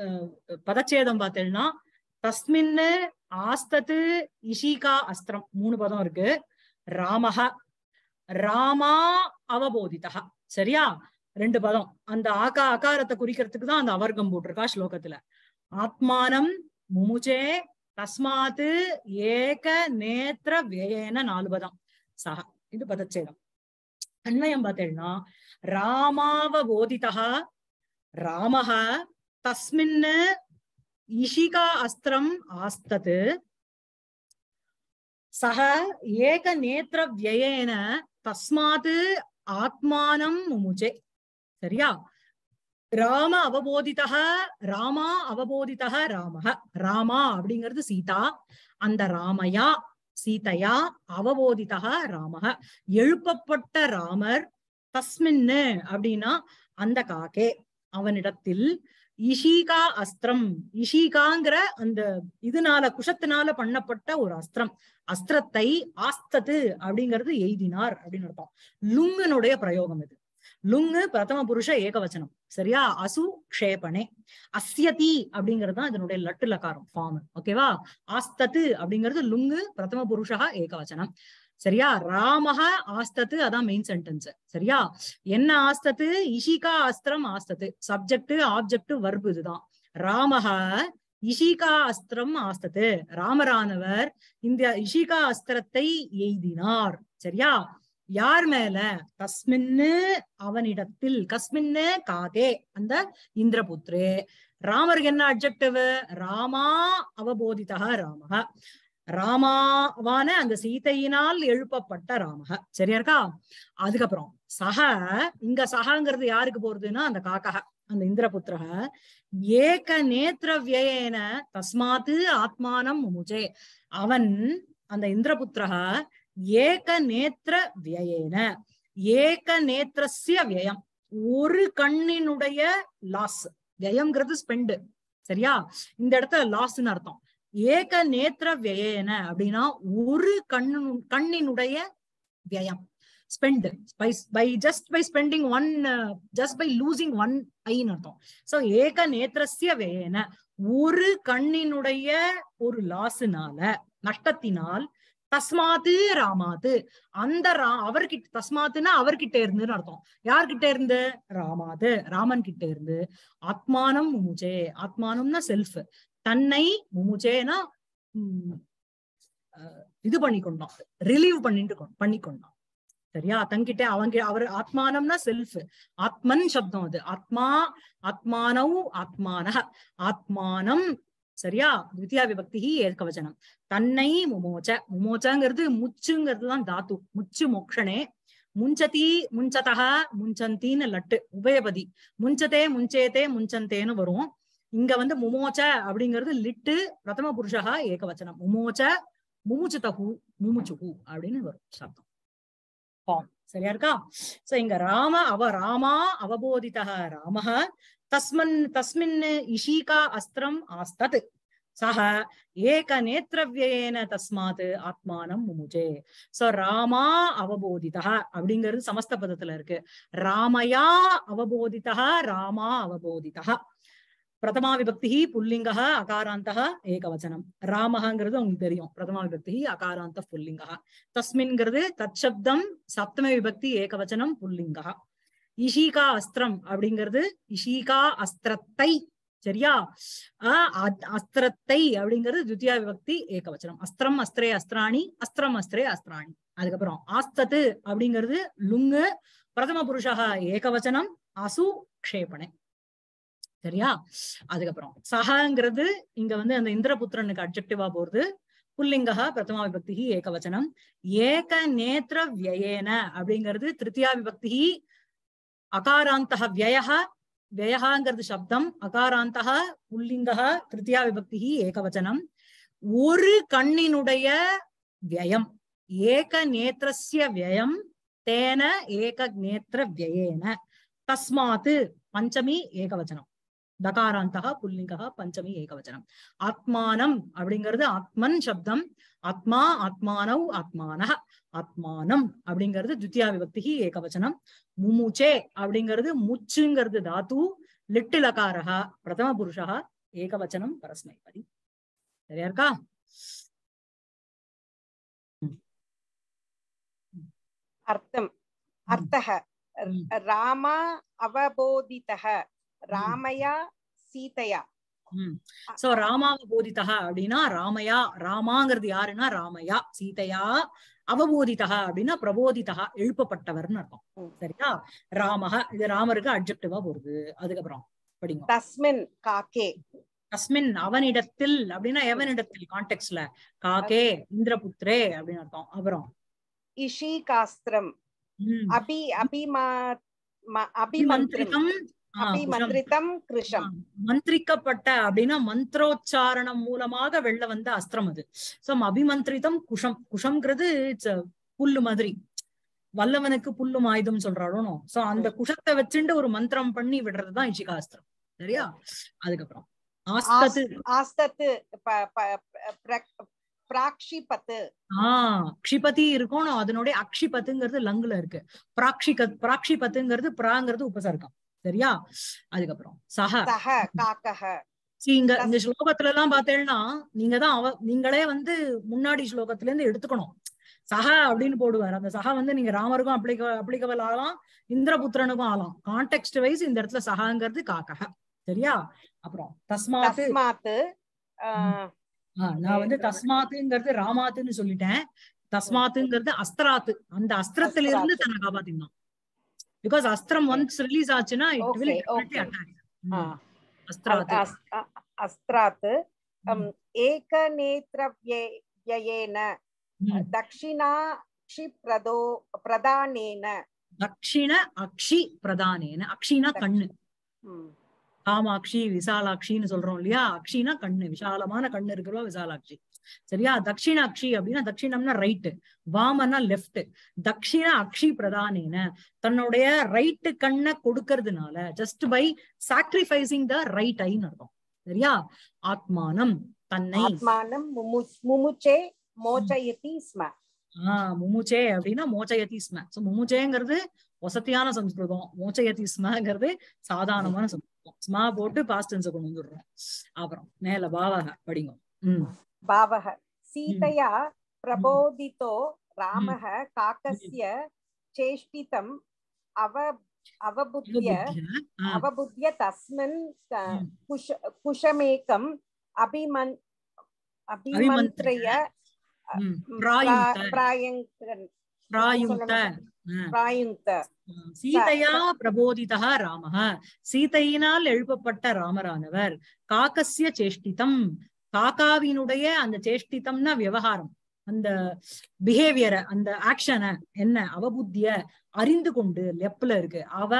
அஹ் பதச்சேதம் பார்த்தேன்னா தஸ்மின்னு ஆஸ்தத்து இஷிகா அஸ்திரம் மூணு பதம் இருக்கு. रामः रामा अवबोधितः सरिया ரெண்டு பதம் அந்த ஆகா ஆகாரத்தை குறிக்கிறதுக்கு தான் அந்த அவர்க்கம் போட்டிருக்கா ஸ்லோகத்துல. ஆத்மானம் முமுச்சே தஸ்மாத் ஏக நேத்ர வேயன நாலு பதம் சஹ இது பதச்சேதம். அன்வயம் பார்த்தேன்னா ராமாவபோதிதா ராமஹ தஸ்மின் ஈஷிகா அஸ்திரம் ஆஸ்தத் சஹ ஏக நேத்ர வேயன தஸ்மாத் ஆத்மானம் முமுச்சே சரியா. ராம அவபோதிதஹ ராமா அவபோதிதஹ ராமஹ ராமா அப்படிங்கிறது சீதா அந்த ராமையா சீதையா அவபோதிதஹ ராமஹ எழுப்பப்பட்ட ராமர் தஸ்மின்னு அப்படின்னா அந்த காக்கே அவனிடத்தில் இஷிகா அஸ்திரம் இஷிகாங்கிற அந்த இதனால குஷத்தினால பண்ணப்பட்ட ஒரு அஸ்திரம் அஸ்திரத்தை ஆஸ்தது அப்படிங்கிறது எய்தினார் அப்படின்னு அர்த்தம். லுங்கனுடைய பிரயோகம் இது. லுங்கு பிரதம புருஷ ஏகவச்சனம் சரியா. அசு க்ஷேபனே அஸ்யதி அப்படிங்கிறது தான் இதனுடைய லட்டு லகாரம் ஃபார்ம் ஓகேவா. ஆஸ்தத்து அப்படிங்கிறது லுங்கு பிரதம புருஷா ஏகவச்சனம் சரியா. ராமஹ ஆஸ்தத்து அதான் மெயின் சென்டென்ஸ் சரியா. என்ன ஆஸ்தத்து இஷிகா அஸ்திரம் ஆஸ்தத்து சப்ஜெக்ட் ஆப்ஜெக்ட் வர்பு இதுதான். ராமஹ இஷிகா அஸ்திரம் ஆஸ்தத்து ராமரானவர் இந்த இஷிகா அஸ்திரத்தை எய்தினார் சரியா. யார் மேல கஸ்மின்னு அவனிடத்தில் கஸ்மின்னு காதே அந்த இந்திரபுத்ரே ராமருக்கு என்ன அட்ஜெக்டிவ் ராமா அவபோதிதா ராமஹ ராமாவான அந்த சீதையினால் எழுப்பப்பட்ட ராமஹ சரியா இருக்கா. அதுக்கப்புறம் சஹ இங்க சஹங்கிறது யாருக்கு போறதுன்னா அந்த காக்கா அந்த இந்திரபுத்திர ஏக நேத்ர வியேன தஸ்மாத் ஆத்மானம் முமுச்சே அவன் அந்த இந்திரபுத்திர ஏக நேத்ர வியேன ஏக நேத்ரஸ்ய வியம் ஒரு கண்ணினுடைய லாஸ் வியம்ங்கிறது ஸ்பெண்டு சரியா. இந்த இடத்துல லாஸ்ன்னு அர்த்தம். ஏக நேத்ர வியேன அப்படின்னா ஒரு கண்ணு கண்ணினுடைய வியம் spend by by just by spending one just by losing one ஐன்னு அர்த்தம். சோ ஏக நேத்ரஸ்ய வியேன ஒரு கண்ணினுடைய ஒரு லாஸ்னால நஷ்டத்தினால் தஸ்மாத்து ராமாத்து அந்த ரா அவர்கிட்ட தஸ்மாத்துன்னா அவர்கிட்ட இருந்துன்னு அர்த்தம். யார்கிட்ட இருந்து ராமாத்து ராமன் கிட்ட இருந்து ஆத்மானம் முமுச்சே ஆத்மானம்னா செல்ஃப் தன்னை முமுச்சேனா இது பண்ணிக்கொண்டான் ரிலீவ் பண்ணிட்டு பண்ணிக்கொண்டான் சரியா. தங்கிட்ட அவங்க அவர் ஆத்மானம்னா செல்ஃப் ஆத்மன் சப்தம் அது ஆத்மா ஆத்மானவ் ஆத்மான ஆத்மானம் சரியா. த்விதியா விபக்தி ஏகவச்சனம் தன்னை முமோச்ச முமோச்சங்கிறது முச்சுங்கிறது தான் தாத்து முச்சு மோக்ஷனே முஞ்சதி முஞ்சதா முஞ்சந்தின்னு லட்டு உபயபதி முஞ்சதே முஞ்சேதே முஞ்சந்தேன்னு வரும். இங்க வந்து முமோச்ச அப்படிங்கிறது லிட்டு பிரதம புருஷா ஏகவச்சனம் முமோச்ச முமுச்சுதகு முமுச்சுகு அப்படின்னு வரும் சப்தம் ஃபார்ம் சரியா இருக்கா. சோ இங்க ராம அவ ராமா அவபோதிதா ராமஹ தஸ்மன் தஸ்மின் இஷிகா அஸ்திரம் ஆஸ்தத் சஹ ஏக நேத்ரவ்யேன தஸ்மாத் ஆத்மானம் முமுச்சே. சோ ராமா அவபோதிதா அப்படிங்கிறது சமஸ்த பதத்துல இருக்கு. ராமயா அவபோதிதா ராமா அவபோதிதா பிரதமா விபக்தி புல்லிங்கா அகாராந்தா ஏகவச்சனம் ராமஹங்கிறது உங்களுக்கு தெரியும் பிரதமா விபக்தி அகாராந்த புல்லிங்கா தஸ்மின்ங்கிறது தச்சப்தம் சப்தம விபக்தி ஏகவச்சனம் புல்லிங்கா இஷிகா அஸ்திரம் அப்படிங்கிறது இஷிகா அஸ்திரத்தை சரியா. அஸ்திரத்தை அப்படிங்கிறது துத்தியா விபக்தி ஏகவச்சனம் அஸ்திரம் அஸ்திரே அஸ்திராணி அஸ்திரம் அஸ்திரே அஸ்திராணி. அதுக்கப்புறம் ஆஸ்தத்து அப்படிங்கிறது லுங்கு பிரதம புருஷா ஏகவச்சனம் அசு க்ஷேபணே சரியா. அதுக்கப்புறம் சஹங்கிறது இங்க வந்து அந்த இந்திரபுத்திரனுக்கு அட்ஜெக்டிவா போறது புல்லிங்கா பிரதமா விபக்தி ஏகவச்சனம் ஏக நேத்ர வியேன அப்படிங்கிறது திருத்தியா விபக்தி அகாராந்த வியய வியங்கிறது சப்தம் அகாராந்த புல்லிங்கா திருத்தியா விபக்தி ஏகவச்சனம் ஒரு கண்ணினுடைய வியம் ஏக நேத்ரஸ்ய வியம் தேன ஏக நேத்ர வியேன தஸ்மாத் பஞ்சமி ஏகவச்சனம் தகாராந்தா புல்லிங்கா பஞ்சமி ஏகவச்சனம் ஆத்மானம் அப்படிங்கிறது ஆத்மன் சப்தம் ஆத்மா ஆத்மானவ் ஆத்மான ஆத்மானம் அப்படிங்கிறது துத்தியா விபக்தி ஏகவச்சனம் முமுச்சே அப்படிங்கிறது முச்சுங்கிறது தாத்து லிட்டு லகாரஹா பிரதம புருஷா ஏகவச்சனம் பரஸ்மைபதி சரியா இருக்கா. अर्थम अर्थः रामा अवबोधितः रामया सीतया சோ ராமாவபோதிதா அப்படின்னா ராமயா ராமாங்கிறது யாருன்னா ராமயா சீதையா அவபோதிதா அப்படின்னா பிரபோதிதா எழுப்பப்பட்டவர்னு அர்த்தம். சரியா? ராமஹ இது ராமருக்கு அட்ஜெக்டிவா போகுது. அதுக்கப்புறம் படிங்க. தஸ்மின் காக்கே தஸ்மின் அவனிடத்தில் அப்படின்னா எவனிடத்தில் கான்டெக்ஸ்ட்ல காக்கே இந்திரபுத்திரே அப்படின்னு அர்த்தம். அப்புறம் இஷி காஸ்திரம் அபி அபிமா அபிமந்திரம் மந்திரிக்கப்பட்ட அப்படின்னா மந்திரோச்சாரணம் மூலமாக வெளில வந்த அஸ்திரம் அது. சோ அபிமந்திரிதம் குஷம் குஷம்ங்கிறது புல்லு மாதிரி வல்லவனுக்கு புல்லும் ஆயுதம் சொல்றாலும் சோ அந்த குஷத்தை வச்சுட்டு ஒரு மந்திரம் பண்ணி விடுறதுதான் இஷிகாஸ்திரம். சரியா? அதுக்கப்புறம் க்ஷிபதி இருக்கும். அதனுடைய அக்ஷிபத்துங்கிறது லங்குல இருக்கு. பிராக்ஷிக பிராக்ஷிபத்துங்கிறது பிராங்கிறது உபசர்க்கம். சரியா? அதுக்கப்புறம் சஹ காக்கஹ சீங்க இந்த ஸ்லோகத்துல எல்லாம் பார்த்தேன்னா நீங்கதான் அவ நீங்களே வந்து முன்னாடி ஸ்லோகத்துல இருந்து எடுத்துக்கணும். சஹ அப்படின்னு போடுவார். அந்த சஹ வந்து நீங்க ராமருக்கும் அப்ளிக அப்ளிகபிள் ஆகலாம், இந்திரபுத்திரனுக்கும் ஆகலாம். கான்டெக்ட் வைஸ் இந்த இடத்துல சஹங்கிறது காக்கஹ. சரியா? அப்புறம் தஸ்மாத்து நான் வந்து தஸ்மாத்துங்கிறது ராமாத்துன்னு சொல்லிட்டேன். தஸ்மாத்துங்கிறது அஸ்திராத்து. அந்த அஸ்திரத்துல இருந்து தன்னை காப்பாத்தினான். because astram once release aachina it okay, will definitely okay. attack ha hmm. astraat astraat um, eka netra vyayena hmm. dakshina akshi prado pradanena dakshina akshi pradanena akshina kannu hmm. kamakshi visalakshi nu solrom liya akshina kannu visalamana kannu irukkuva visalakshi. சரியா? தட்சிண அக்ஷி அப்படின்னா தட்சிணம்னா right, வாமனா left. தட்சிண அக்ஷி பிரதானேன தன்னுடைய ரைட் கண்ணை கொடுக்கறதுனால just by sacrificing the right ஐன்னு அர்த்தம். சரியா? ஆத்மானம் தன்னை ஆத்மானம் முமுச்சே மோச்சயதி ஸ்ம ஆஹ் முமுச்சே அப்படின்னா மோச்சயதி ஸ்ம. சோ முமுச்சேங்கிறது வசதியான சம்ஸ்கிருதம், மோச்சயதி ஸ்மங்கிறது சாதாரணமான சம்ஸ்கிருதம். ஸ்மா போட்டு பாஸ்ட் டென்ஸ் கொண்டு வந்துடுறோம். அப்புறம் மேல பாவாக படிங்க. உம் भावः सीतया प्रबोधितो रामः काकस्य चेष्टितं अव अवबुद्ध्य अवबुद्ध्य तस्मिन् कुश कुशमेकं अभिमन् अभिमन्त्रय प्रायुङ्क्त प्रायुङ्क्त प्रायुङ्क्त சீதையா பிரபோதிதா ராமः சீதையினால் எழுப்பப்பட்ட ராமரானவர் காகஸ்ய சேஷ்டிதம் காக்காவினுடைய அந்த சேஷ்டிதம்னா விவகாரம், அந்த பிஹேவியரை அந்த ஆக்ஷனை என்ன அவபுத்திய அறிந்து கொண்டு லெப்புல இருக்கு. அவ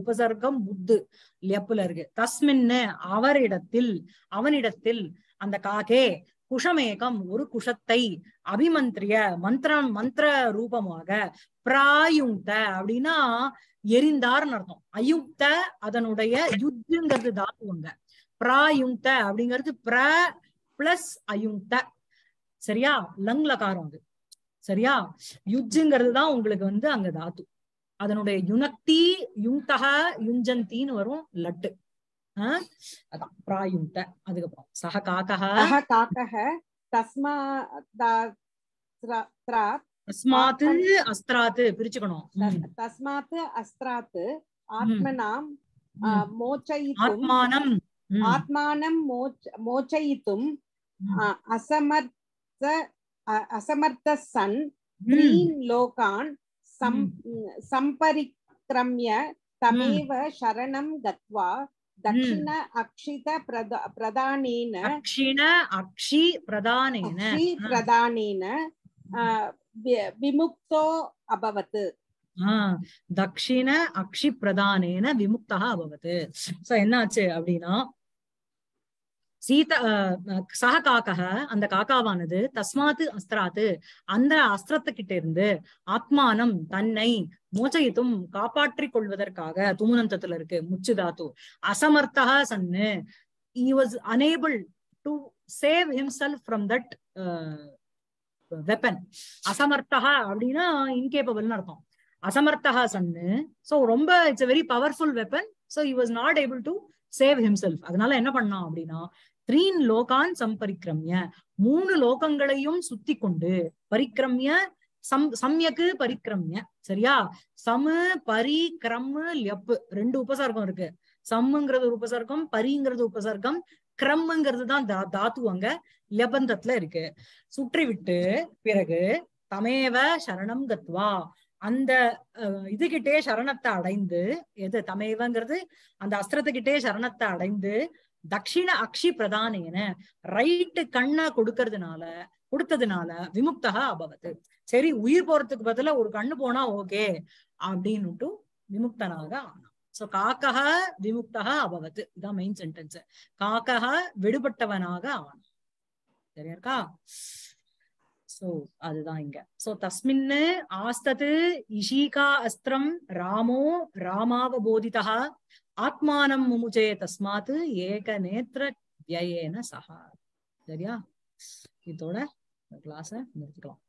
உபசர்க்கம் புத்து லெப்புல இருக்கு. தஸ்மின்னு அவரிடத்தில் அவனிடத்தில் அந்த காகே குஷமேகம் ஒரு குஷத்தை அபிமந்திரிய மந்திரம் மந்திர ரூபமாக பிராயுங்த அப்படின்னா எரிந்தார்னு அர்த்தம். அயுக்த அதனுடைய யுத்தங்கிறது தாக்குவங்க. பிராயுங்த அப்படிங்கிறது பிர பிளஸ் அயுங்த. சரியா? லங்ல காரம் அது. சரியா? யுஜ்ஜுங்கிறது தான் உங்களுக்கு வந்து அங்க தாத்து. அதனுடைய யுனக்தி யுங்தக யுஞ்சந்தின்னு வரும் லட்டு. ஆஹ் அதான் பிராயுங்த. அதுக்கப்புறம் சஹ காக்கஹ காக்கஹ தஸ்மா தஸ்மாத்து அஸ்திராத்து பிரிச்சுக்கணும். தஸ்மாத்து அஸ்திராத்து ஆத்மனாம் ஆத்மானம் ஆத்மானம் மோச்சயித்தும் அசமர்த்த அசமர்த்த சன் த்ரீன் லோகான் சம்பரிக்ரம்ய தமேவ சரணம் கத்வா தட்சிண அக்ஷித பிரதானேன தட்சிண அக்ஷி பிரதானேன அக்ஷி பிரதானேன விமுக்தோ அபவத். தக்ஷிண அக்ஷி பிரதானேன விமுக்தா அபவத். சோ என்னாச்சு அப்படின்னா சீத சஹ காக்கஹ அந்த காக்காவானது தஸ்மாத்து அஸ்திராத்து அந்த அஸ்திரத்துக்கிட்ட இருந்து ஆத்மானம் தன்னை மோச்சயித்தும் காப்பாற்றி கொள்வதற்காக துமுனந்தத்துல இருக்கு முச்சுதாத்து அசமர்த்தா சன்னு he was unable to save himself from that uh, weapon. அசமர்த்தா அப்படின்னா இன்கேபபிள்னு அர்த்தம். அசமர்த்தா சன்னு சோ ரொம்ப it's very powerful weapon. So he was not able to save himself. அதனால என்ன பண்ணான் அப்படின்னா த்ரீன் லோகான் சம்பரிக்ரம்ய மூணு லோகங்களையும் சுத்தி கொண்டு பரிக்ரம்ய सम सम्यक परिक्रम्य सरिया सम परिक्रम ल्यप रेंडु उपसर्गम इरुक्कु सम्ंगறது ஒரு உபசர்க்கம் பரிங்கிறது உபசர்க்கம் கிரம்ங்கிறது தான் தாதுவங்க லபந்தத்துல இருக்கு சுற்றி விட்டு பிறகு தமேவ சரணம் கத்வா அந்த இதுகிட்டே சரணத்தை அடைந்து எது தமேவங்கிறது அந்த அஸ்திரத்துக்கிட்டே சரணத்தை அடைந்து தட்சிண அக்ஷி பிரதானேன ரைட்டு கண்ணா கொடுக்கறதுனால கொடுத்ததுனால விமுக்தா அபவத்து சரி உயிர் போறதுக்கு பதிலா ஒரு கண்ணு போனா ஓகே அப்படின்னுட்டு விமுக்தனாக ஆனா சோ காக்கஹ விமுக்தஹ அபவத் இதான் மெயின் சென்டென்ஸ் காக்கஹ விடுபட்டவனாக ஆனான் சரியா இருக்கா சோ அதுதான் இங்க சோ தஸ்மின் ஆஸ்தத் இஷீகா அஸ்திரம் ராமோ ராமாவபோதிதஹ ஆத்மானம் முமுச்சே தஸ்மாத் ஏக நேத்ர வ்யயேன சஹா சரியா இதோட கிளாஸை முடிச்சுக்கலாம்.